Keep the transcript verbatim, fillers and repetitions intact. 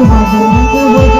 Terima kasih.